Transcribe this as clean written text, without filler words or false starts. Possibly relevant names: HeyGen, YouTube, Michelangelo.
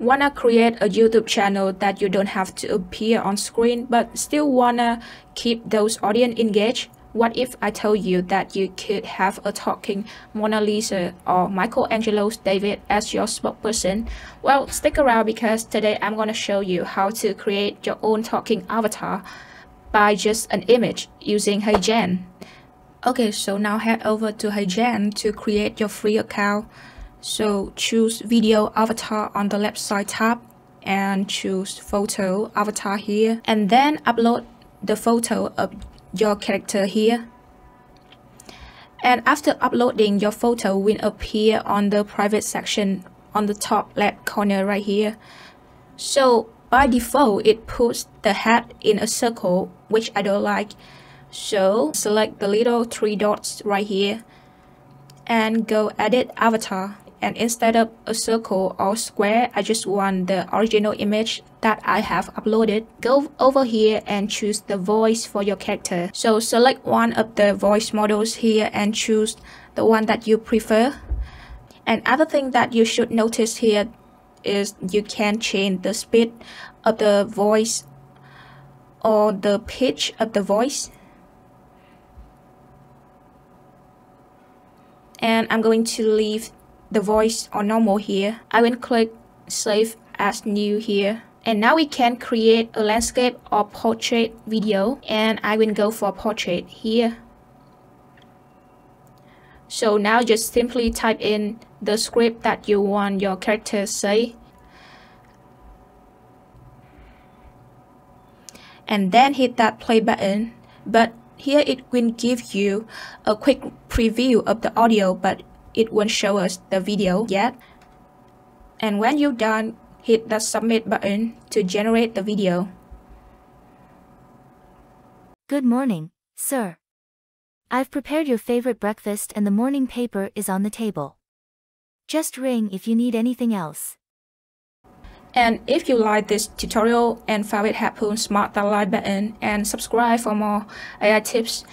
Wanna create a YouTube channel that you don't have to appear on screen but still wanna keep those audience engaged? What if I told you that you could have a talking Mona Lisa or Michelangelo's David as your spokesperson? Well, stick around because today I'm gonna show you how to create your own talking avatar by just an image using HeyGen. Okay, so now head over to HeyGen to create your free account. So choose video avatar on the left side tab and choose photo avatar here, and then upload the photo of your character here. And after uploading, your photo will appear on the private section on the top left corner right here. So by default, it puts the head in a circle, which I don't like. So select the little three dots right here and go edit avatar. And instead of a circle or square, I just want the original image that I have uploaded. Go over here and choose the voice for your character. So select one of the voice models here and choose the one that you prefer. And other thing that you should notice here is you can change the speed of the voice or the pitch of the voice. And I'm going to leave the voice on normal here. I will click save as new here, and now we can create a landscape or portrait video, and I will go for portrait here. So now just simply type in the script that you want your character to say, and then hit that play button. But here it will give you a quick preview of the audio, but it won't show us the video yet. And when you're done, hit the submit button to generate the video. Good morning, sir. I've prepared your favorite breakfast and the morning paper is on the table. Just ring if you need anything else. And if you like this tutorial and found it helpful, smash that like button and subscribe for more AI tips.